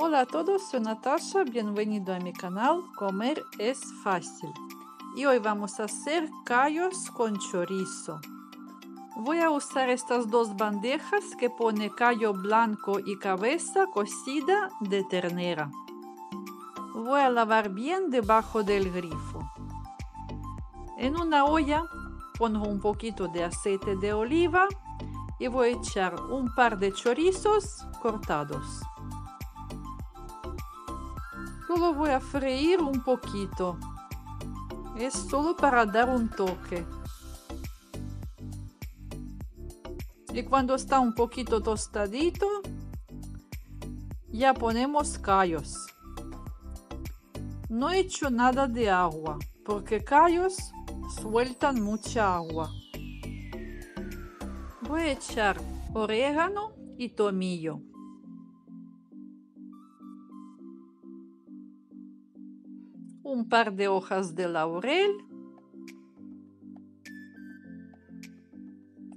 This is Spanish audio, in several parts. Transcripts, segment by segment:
Hola a todos, soy Natasha, bienvenido a mi canal Comer es Fácil. Y hoy vamos a hacer callos con chorizo. Voy a usar estas dos bandejas que pone callo blanco y cabeza cocida de ternera. Voy a lavar bien debajo del grifo. En una olla pongo un poquito de aceite de oliva y voy a echar un par de chorizos cortados. Solo voy a freír un poquito. Es solo para dar un toque. Y cuando está un poquito tostadito, ya ponemos callos. No he hecho nada de agua, porque callos sueltan mucha agua. Voy a echar orégano y tomillo. Un par de hojas de laurel.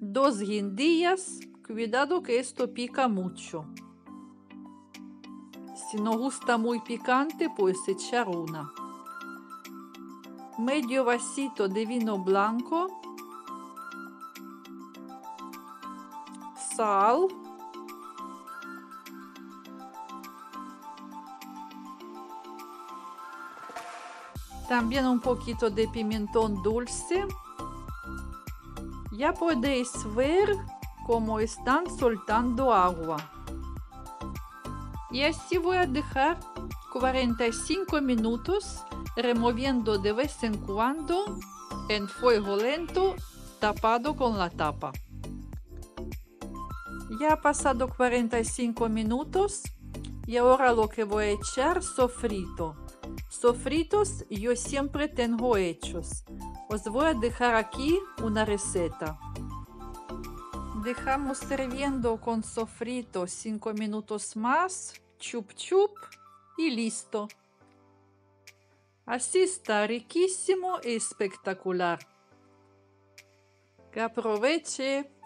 2 guindillas. Cuidado que esto pica mucho. Si no gusta muy picante, puedes echar una. Medio vasito de vino blanco, sal, también un poquito de pimentón dulce. Ya podéis ver cómo están soltando agua. Y así voy a dejar 45 minutos removiendo de vez en cuando en fuego lento, tapado con la tapa. Ya ha pasado 45 minutos y ahora lo que voy a echar sofrito. Sofritos yo siempre tengo hechos. Os voy a dejar aquí una receta. Dejamos hirviendo con sofrito 5 minutos más, chup chup, y listo. Así está riquísimo y espectacular. Que aproveche.